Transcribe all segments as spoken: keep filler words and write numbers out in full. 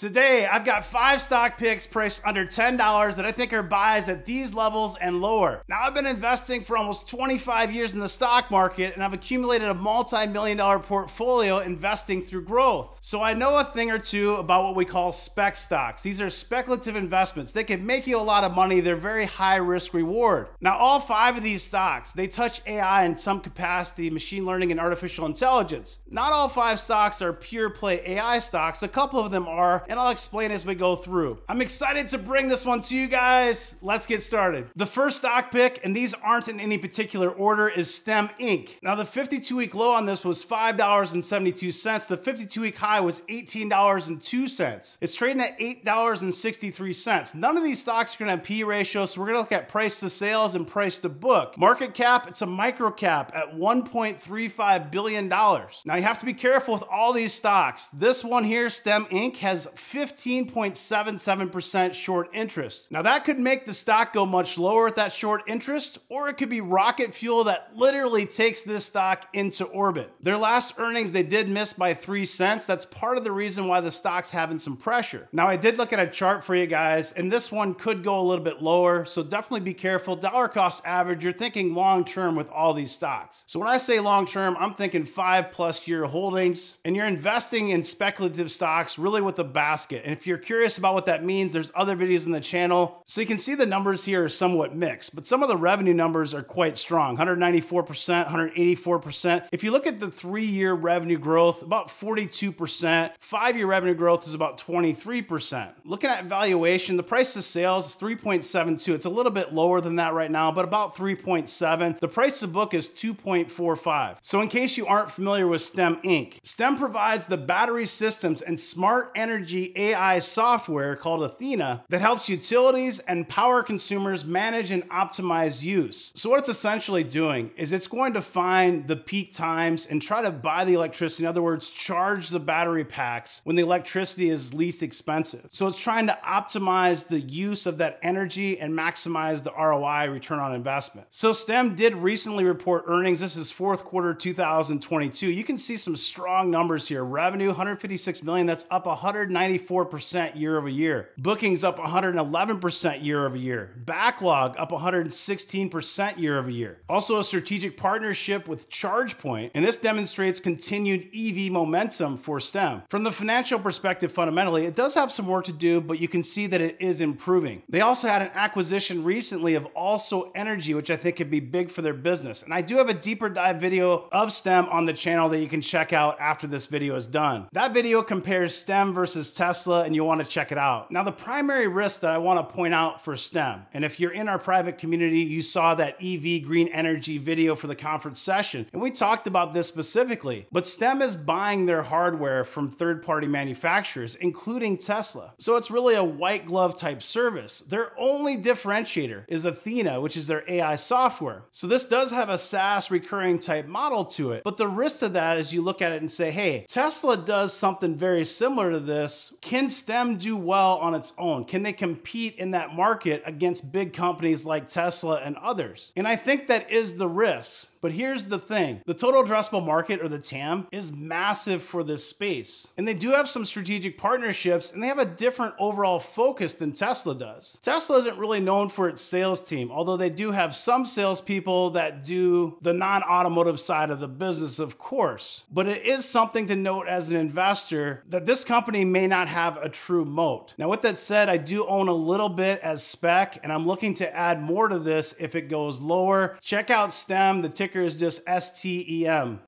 Today, I've got five stock picks priced under ten dollars that I think are buys at these levels and lower. Now, I've been investing for almost twenty-five years in the stock market, and I've accumulated a multi-million dollar portfolio investing through growth. So I know a thing or two about what we call spec stocks. These are speculative investments. They can make you a lot of money. They're very high risk reward. Now, all five of these stocks, they touch A I in some capacity, machine learning and artificial intelligence. Not all five stocks are pure play A I stocks. A couple of them are, and I'll explain as we go through. I'm excited to bring this one to you guys. Let's get started. The first stock pick, and these aren't in any particular order, is STEM Incorporated. Now the fifty-two week low on this was five dollars and seventy-two cents. The fifty-two week high was eighteen dollars and two cents. It's trading at eight dollars and sixty-three cents. None of these stocks are gonna have P E ratio, so we're gonna look at price to sales and price to book. Market cap, it's a micro cap at one point three five billion dollars. Now you have to be careful with all these stocks. This one here, STEM Incorporated, has fifteen point seven seven percent short interest. Now that could make the stock go much lower at that short interest, or it could be rocket fuel that literally takes this stock into orbit. Their last earnings, they did miss by three cents. That's part of the reason why the stock's having some pressure. Now I did look at a chart for you guys, and this one could go a little bit lower, so definitely be careful. Dollar cost average, you're thinking long-term with all these stocks. So when I say long-term, I'm thinking five plus year holdings, and you're investing in speculative stocks really with the back basket. And if you're curious about what that means, there's other videos in the channel. So you can see the numbers here are somewhat mixed, but some of the revenue numbers are quite strong. one hundred ninety-four percent, one hundred eighty-four percent. If you look at the three-year revenue growth, about forty-two percent. Five-year revenue growth is about twenty-three percent. Looking at valuation, the price to sales is three point seven two. It's a little bit lower than that right now, but about three point seven. The price to book is two point four five. So in case you aren't familiar with STEM Incorporated, STEM provides the battery systems and smart energy A I software called Athena that helps utilities and power consumers manage and optimize use. So what it's essentially doing is it's going to find the peak times and try to buy the electricity. In other words, charge the battery packs when the electricity is least expensive. So it's trying to optimize the use of that energy and maximize the R O I, return on investment. So STEM did recently report earnings. This is fourth quarter two thousand twenty-two. You can see some strong numbers here. Revenue, one hundred fifty-six million dollars. That's up one hundred ninety-four percent year over year. Bookings up one hundred eleven percent year over year. Backlog up one hundred sixteen percent year over year. Also a strategic partnership with ChargePoint, and this demonstrates continued E V momentum for STEM. From the financial perspective, fundamentally, it does have some work to do, but you can see that it is improving. They also had an acquisition recently of Also Energy, which I think could be big for their business. And I do have a deeper dive video of STEM on the channel that you can check out after this video is done. That video compares STEM versus Tesla, and you'll want to check it out. Now, the primary risk that I want to point out for STEM, and if you're in our private community, you saw that E V green energy video for the conference session, and we talked about this specifically, but STEM is buying their hardware from third-party manufacturers, including Tesla. So it's really a white glove type service. Their only differentiator is Athena, which is their A I software. So this does have a SaaS recurring type model to it, but the risk of that is you look at it and say, hey, Tesla does something very similar to this. Can STEM do well on its own? Can they compete in that market against big companies like Tesla and others? And I think that is the risk. But here's the thing, the total addressable market, or the T A M, is massive for this space. And they do have some strategic partnerships, and they have a different overall focus than Tesla does. Tesla isn't really known for its sales team, although they do have some salespeople that do the non-automotive side of the business, of course. But it is something to note as an investor that this company may not have a true moat. Now, with that said, I do own a little bit as spec, and I'm looking to add more to this if it goes lower. Check out STEM, the ticker is just S T E M.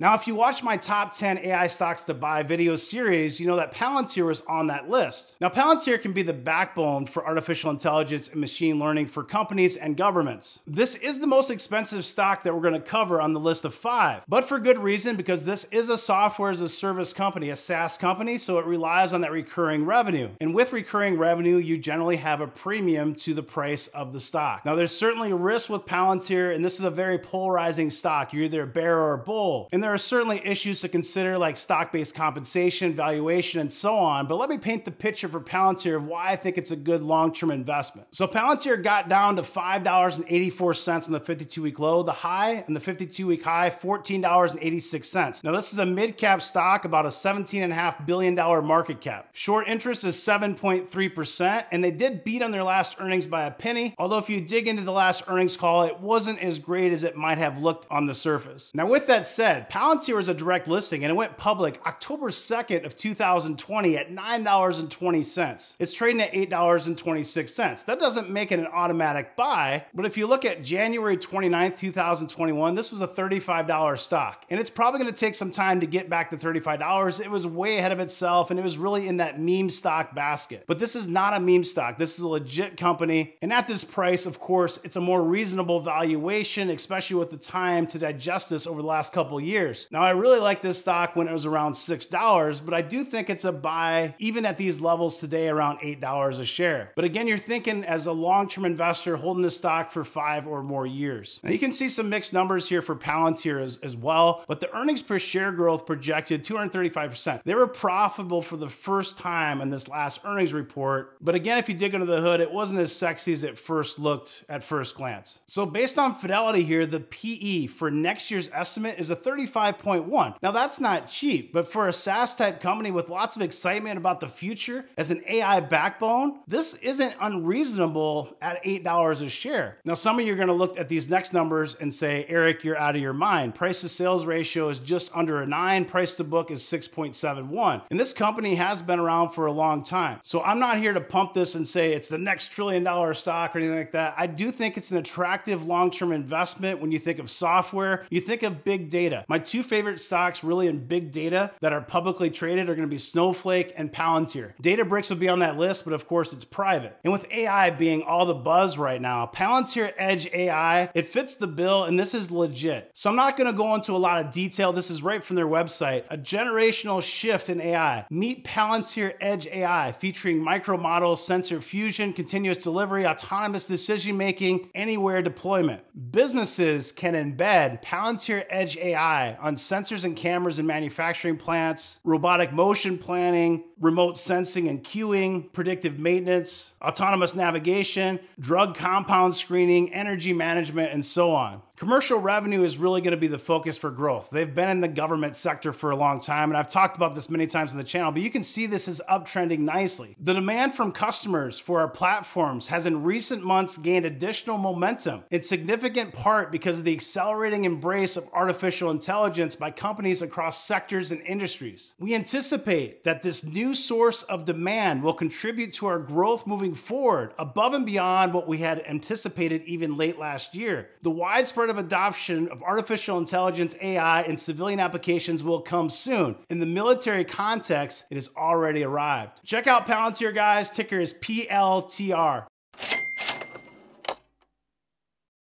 Now, if you watch my top ten A I stocks to buy video series, you know that Palantir was on that list. Now, Palantir can be the backbone for artificial intelligence and machine learning for companies and governments. This is the most expensive stock that we're going to cover on the list of five, but for good reason, because this is a software as a service company, a SaaS company, so it relies on that recurring revenue. And with recurring revenue, you generally have a premium to the price of the stock. Now, there's certainly risk with Palantir, and this is a very polarizing stock. You're either a bear or a bull. And And there are certainly issues to consider like stock-based compensation, valuation, and so on, but let me paint the picture for Palantir of why I think it's a good long-term investment. So Palantir got down to five dollars and eighty-four cents on the fifty-two week low, the high, and the fifty-two week high, fourteen dollars and eighty-six cents. Now this is a mid-cap stock, about a seventeen point five billion dollar market cap. Short interest is seven point three percent, and they did beat on their last earnings by a penny, although if you dig into the last earnings call, it wasn't as great as it might have looked on the surface. Now with that said, Palantir is a direct listing and it went public October second of two thousand twenty at nine dollars and twenty cents. It's trading at eight dollars and twenty-six cents. That doesn't make it an automatic buy, but if you look at January twenty-ninth, two thousand twenty-one, this was a thirty-five dollar stock, and it's probably gonna take some time to get back to thirty-five dollars. It was way ahead of itself and it was really in that meme stock basket. But this is not a meme stock. This is a legit company. And at this price, of course, it's a more reasonable valuation, especially with the time to digest this over the last couple of years. Now, I really liked this stock when it was around six dollars, but I do think it's a buy even at these levels today around eight dollars a share. But again, you're thinking as a long-term investor holding this stock for five or more years. Now, you can see some mixed numbers here for Palantir as, as well, but the earnings per share growth projected two hundred thirty-five percent. They were profitable for the first time in this last earnings report, but again, if you dig under the hood, it wasn't as sexy as it first looked at first glance. So based on Fidelity here, the P E for next year's estimate is a thirty-five point one. Now that's not cheap, but for a SaaS type company with lots of excitement about the future as an A I backbone, this isn't unreasonable at eight dollars a share. Now some of you are gonna look at these next numbers and say, Eric, you're out of your mind. Price to sales ratio is just under a nine, price to book is six point seven one. And this company has been around for a long time. So I'm not here to pump this and say it's the next trillion dollar stock or anything like that. I do think it's an attractive long-term investment when you think of software, you think of big data. My two favorite stocks really in big data that are publicly traded are gonna be Snowflake and Palantir. Databricks will be on that list, but of course it's private. And with A I being all the buzz right now, Palantir Edge A I, it fits the bill and this is legit. So I'm not gonna go into a lot of detail. This is right from their website. A generational shift in A I. Meet Palantir Edge A I featuring micro models, sensor fusion, continuous delivery, autonomous decision-making, anywhere deployment. Businesses can embed Palantir Edge A I on sensors and cameras in manufacturing plants, robotic motion planning, remote sensing and queuing, predictive maintenance, autonomous navigation, drug compound screening, energy management, and so on. Commercial revenue is really gonna be the focus for growth. They've been in the government sector for a long time, and I've talked about this many times on the channel, but you can see this is uptrending nicely. The demand from customers for our platforms has in recent months gained additional momentum, in significant part because of the accelerating embrace of artificial intelligence by companies across sectors and industries. We anticipate that this new source of demand will contribute to our growth moving forward, above and beyond what we had anticipated even late last year. The widespread of adoption of artificial intelligence, A I, and civilian applications will come soon. In the military context, it has already arrived. Check out Palantir, guys. Ticker is P L T R.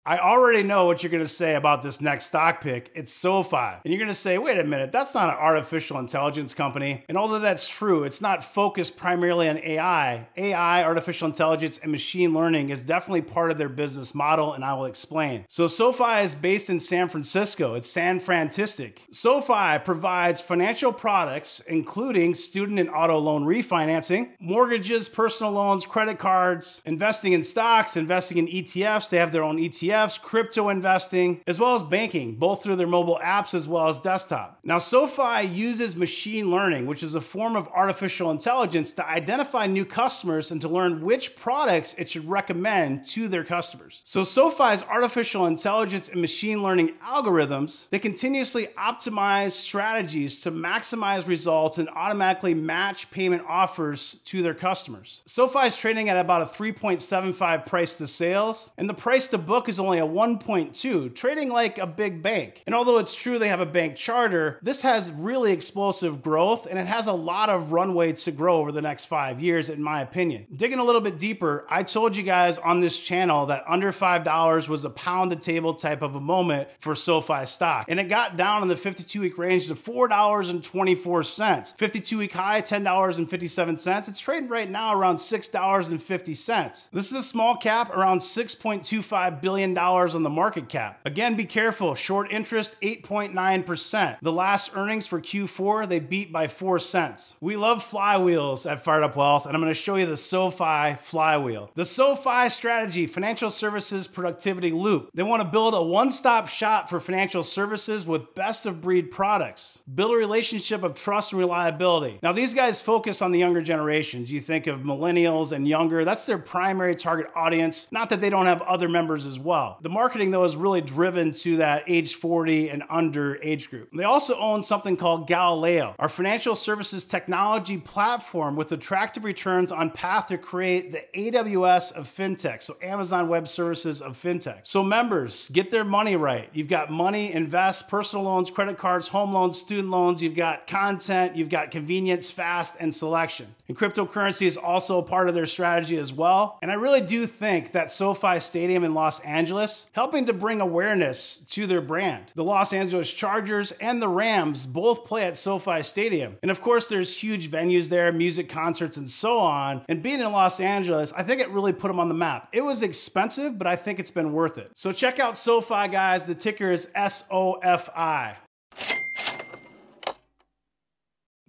I already know what you're gonna say about this next stock pick. It's SoFi. And you're gonna say, wait a minute, that's not an artificial intelligence company. And although that's true, it's not focused primarily on A I. A I, artificial intelligence, and machine learning is definitely part of their business model, and I will explain. So SoFi is based in San Francisco. It's San Frantistic. SoFi provides financial products, including student and auto loan refinancing, mortgages, personal loans, credit cards, investing in stocks, investing in E T Fs. They have their own E T Fs. Crypto investing, as well as banking, both through their mobile apps as well as desktop. Now, SoFi uses machine learning, which is a form of artificial intelligence, to identify new customers and to learn which products it should recommend to their customers. So SoFi's artificial intelligence and machine learning algorithms, they continuously optimize strategies to maximize results and automatically match payment offers to their customers. SoFi is trading at about a three point seven five price to sales, and the price to book is only only a one point two, trading like a big bank. And although it's true they have a bank charter, this has really explosive growth and it has a lot of runway to grow over the next five years, in my opinion. Digging a little bit deeper, I told you guys on this channel that under five dollars was a pound the table type of a moment for SoFi stock. And it got down in the fifty-two week range to four dollars and twenty-four cents. fifty-two week high, ten dollars and fifty-seven cents. It's trading right now around six dollars and fifty cents. This is a small cap around six point two five billion dollars three billion dollars on the market cap. Again, be careful. Short interest, eight point nine percent. The last earnings for Q four, they beat by four cents. We love flywheels at Fired Up Wealth, and I'm going to show you the SoFi flywheel. The SoFi strategy, financial services productivity loop. They want to build a one-stop shop for financial services with best-of-breed products. Build a relationship of trust and reliability. Now, these guys focus on the younger generations. You think of millennials and younger. That's their primary target audience. Not that they don't have other members as well. The marketing, though, is really driven to that age forty and under age group. They also own something called Galileo, our financial services technology platform with attractive returns on path to create the A W S of fintech, so Amazon Web Services of fintech. So members, get their money right. You've got money, invest, personal loans, credit cards, home loans, student loans. You've got content, you've got convenience, fast, and selection. And cryptocurrency is also a part of their strategy as well. And I really do think that SoFi Stadium in Los Angeles helping to bring awareness to their brand. The Los Angeles Chargers and the Rams both play at SoFi Stadium. And of course, there's huge venues there, music concerts and so on. And being in Los Angeles, I think it really put them on the map. It was expensive, but I think it's been worth it. So check out SoFi, guys. The ticker is S O F I.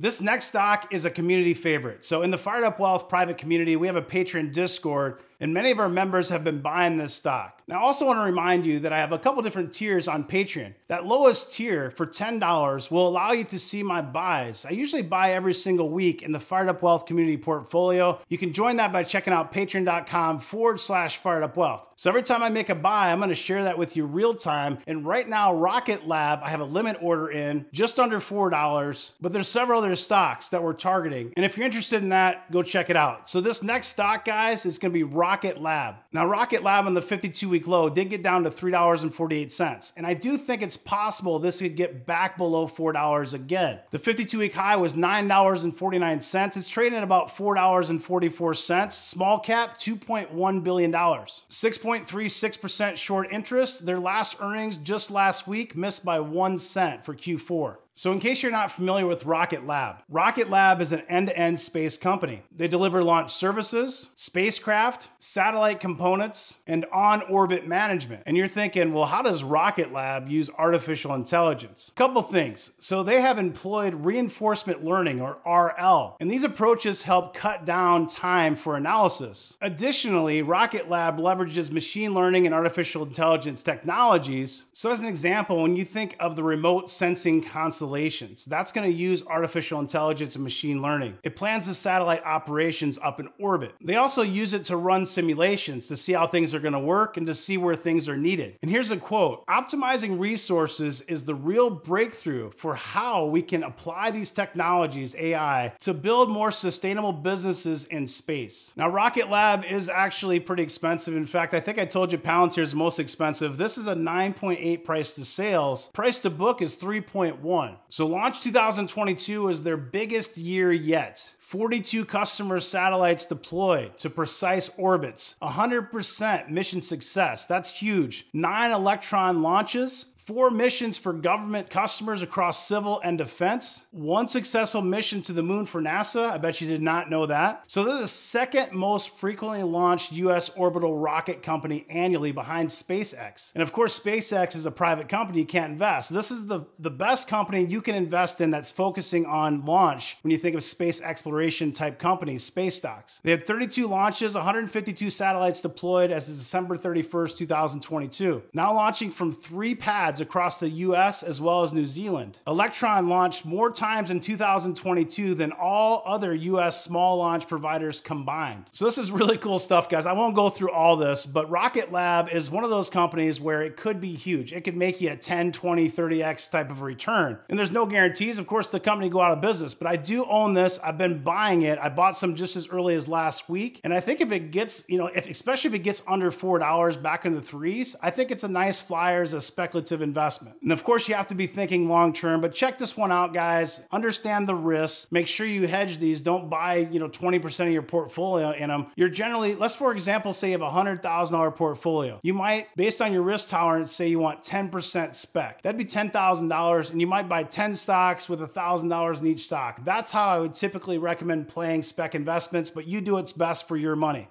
This next stock is a community favorite. So in the Fired Up Wealth private community, we have a Patreon Discord, and many of our members have been buying this stock. Now, I also want to remind you that I have a couple different tiers on Patreon. That lowest tier for ten dollars will allow you to see my buys. I usually buy every single week in the Fired Up Wealth community portfolio. You can join that by checking out patreon.com forward slash Fired Up Wealth. So every time I make a buy, I'm going to share that with you real time. And right now, Rocket Lab, I have a limit order in just under four dollars, but there's several other stocks that we're targeting. And if you're interested in that, go check it out. So this next stock, guys, is going to be Rocket Rocket Lab. Now, Rocket Lab on the fifty-two week low did get down to three dollars and forty-eight cents. And I do think it's possible this could get back below four dollars again. The fifty-two week high was nine dollars and forty-nine cents. It's trading at about four dollars and forty-four cents. Small cap, two point one billion dollars. six point three six percent short interest. Their last earnings just last week missed by one cent for Q four. So in case you're not familiar with Rocket Lab, Rocket Lab is an end-to-end space company. They deliver launch services, spacecraft, satellite components, and on-orbit management. And you're thinking, well, how does Rocket Lab use artificial intelligence? Couple things. So they have employed reinforcement learning, or R L, and these approaches help cut down time for analysis. Additionally, Rocket Lab leverages machine learning and artificial intelligence technologies. So as an example, when you think of the remote sensing constellation, that's going to use artificial intelligence and machine learning. It plans the satellite operations up in orbit. They also use it to run simulations to see how things are going to work and to see where things are needed. And here's a quote: "Optimizing resources is the real breakthrough for how we can apply these technologies, A I, to build more sustainable businesses in space." Now, Rocket Lab is actually pretty expensive. In fact, I think I told you Palantir is most expensive. This is a nine point eight price to sales. Price to book is three point one. So launch two thousand twenty-two is their biggest year yet. forty-two customer satellites deployed to precise orbits. one hundred percent mission success. That's huge. Nine Electron launches. Four missions for government customers across civil and defense. One successful mission to the moon for NASA. I bet you did not know that. So they're the second most frequently launched U S orbital rocket company annually behind SpaceX. And of course, SpaceX is a private company. You can't invest. This is the, the best company you can invest in that's focusing on launch when you think of space exploration type companies, space stocks. They had thirty-two launches, one hundred fifty-two satellites deployed as of December thirty-first, two thousand twenty-two. Now launching from three pads across the U S as well as New Zealand. Electron launched more times in two thousand twenty-two than all other U S small launch providers combined. So this is really cool stuff, guys. I won't go through all this, but Rocket Lab is one of those companies where it could be huge. It could make you a ten, twenty, thirty X type of return. And there's no guarantees. Of course, the company go out of business, but I do own this. I've been buying it. I bought some just as early as last week. And I think if it gets, you know, if, especially if it gets under four dollars back in the threes, I think it's a nice flyer as a speculative investment. And of course, you have to be thinking long term, but check this one out, guys. Understand the risks. Make sure you hedge these. Don't buy, you know, twenty percent of your portfolio in them. You're generally, let's for example say you have a one hundred thousand dollar portfolio. You might, based on your risk tolerance, say you want ten percent spec. That'd be ten thousand dollars, and you might buy ten stocks with one thousand dollars in each stock. That's how I would typically recommend playing spec investments, but you do what's best for your money.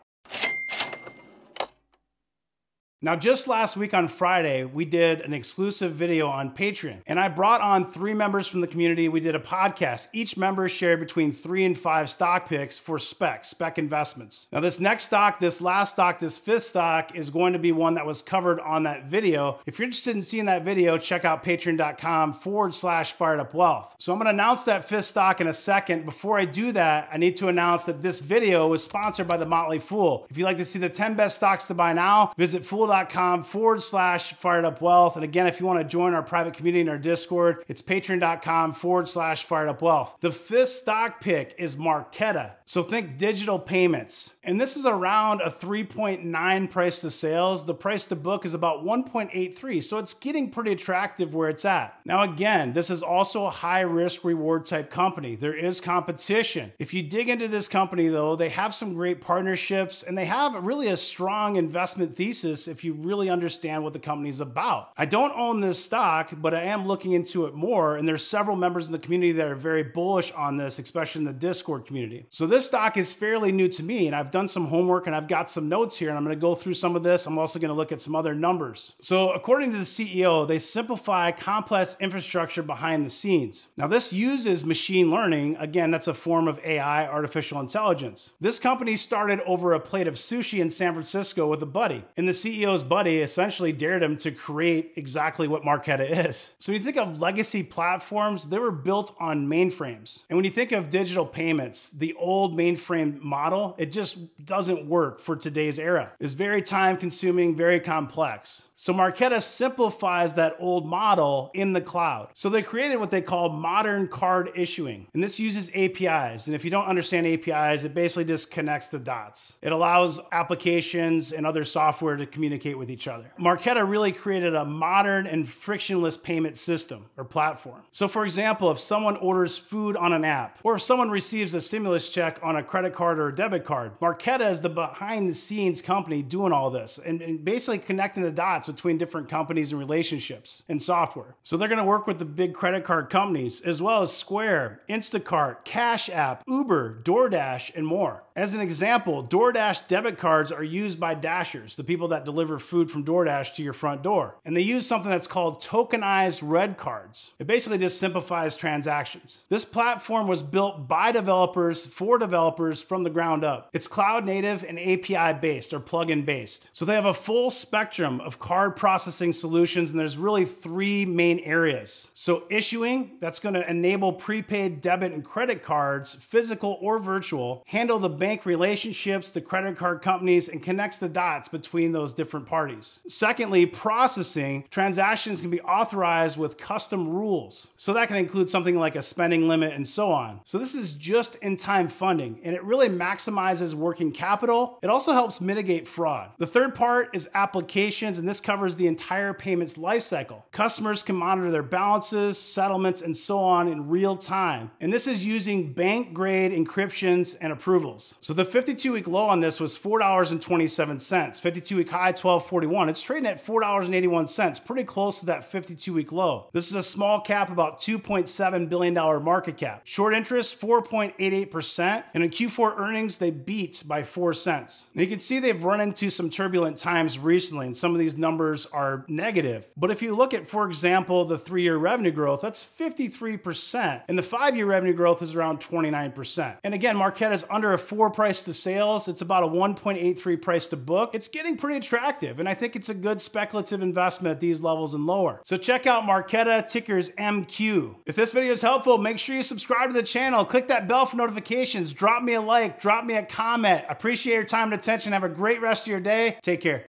Now, just last week on Friday, we did an exclusive video on Patreon, and I brought on three members from the community. We did a podcast. Each member shared between three and five stock picks for spec, spec investments. Now, this next stock, this last stock, this fifth stock is going to be one that was covered on that video. If you're interested in seeing that video, check out patreon.com forward slash fired up wealth. So I'm going to announce that fifth stock in a second. Before I do that, I need to announce that this video was sponsored by the Motley Fool. If you'd like to see the ten best stocks to buy now, visit Fool.com forward slash fired up wealth. And again, if you want to join our private community in our Discord, it's patreon.com forward slash fired up wealth. The fifth stock pick is Marqeta. So think digital payments. And this is around a three point nine price to sales. The price to book is about one point eight three. So it's getting pretty attractive where it's at. Now, again, this is also a high risk reward type company. There is competition. If you dig into this company though, they have some great partnerships and they have really a strong investment thesis. If If you really understand what the company is about. I don't own this stock, but I am looking into it more. And there's several members in the community that are very bullish on this, especially in the Discord community. So this stock is fairly new to me, and I've done some homework and I've got some notes here, and I'm going to go through some of this. I'm also going to look at some other numbers. So according to the C E O, they simplify complex infrastructure behind the scenes. Now this uses machine learning. Again, that's a form of A I, artificial intelligence. This company started over a plate of sushi in San Francisco with a buddy, and the C E O buddy essentially dared him to create exactly what Marqeta is. So when you think of legacy platforms, they were built on mainframes. And when you think of digital payments, the old mainframe model, it just doesn't work for today's era. It's very time consuming, very complex. So Marqeta simplifies that old model in the cloud. So they created what they call modern card issuing. And this uses A P Is. And if you don't understand A P Is, it basically just connects the dots. It allows applications and other software to communicate with each other. Marqeta really created a modern and frictionless payment system or platform. So for example, if someone orders food on an app, or if someone receives a stimulus check on a credit card or a debit card, Marqeta is the behind the scenes company doing all this and, and basically connecting the dots between different companies and relationships and software. So they're going to work with the big credit card companies as well as Square, Instacart, Cash App, Uber, DoorDash, and more. As an example, DoorDash debit cards are used by Dashers, the people that deliver food from DoorDash to your front door. And they use something that's called tokenized red cards. It basically just simplifies transactions. This platform was built by developers for developers from the ground up. It's cloud native and A P I based or plugin based. So they have a full spectrum of cards card processing solutions, and there's really three main areas. So issuing, that's going to enable prepaid debit and credit cards, physical or virtual, handle the bank relationships, the credit card companies, and connects the dots between those different parties. Secondly, processing, transactions can be authorized with custom rules. So that can include something like a spending limit and so on. So this is just in-time funding, and it really maximizes working capital. It also helps mitigate fraud. The third part is applications, and this covers the entire payments lifecycle. Customers can monitor their balances, settlements, and so on in real time. And this is using bank-grade encryptions and approvals. So the fifty-two week low on this was four dollars and twenty-seven cents. fifty-two week high, twelve forty-one. It's trading at four dollars and eighty-one cents, pretty close to that fifty-two week low. This is a small cap, about two point seven billion dollar market cap. Short interest, four point eight eight percent. And in Q four earnings, they beat by four cents. Now you can see they've run into some turbulent times recently, and some of these numbers are negative. But if you look at, for example, the three-year revenue growth, that's fifty-three percent. And the five-year revenue growth is around twenty-nine percent. And again, Marqeta is under a four price to sales. It's about a one point eight three price to book. It's getting pretty attractive. And I think it's a good speculative investment at these levels and lower. So check out Marqeta, ticker is M Q. If this video is helpful, make sure you subscribe to the channel. Click that bell for notifications. Drop me a like, drop me a comment. I appreciate your time and attention. Have a great rest of your day. Take care.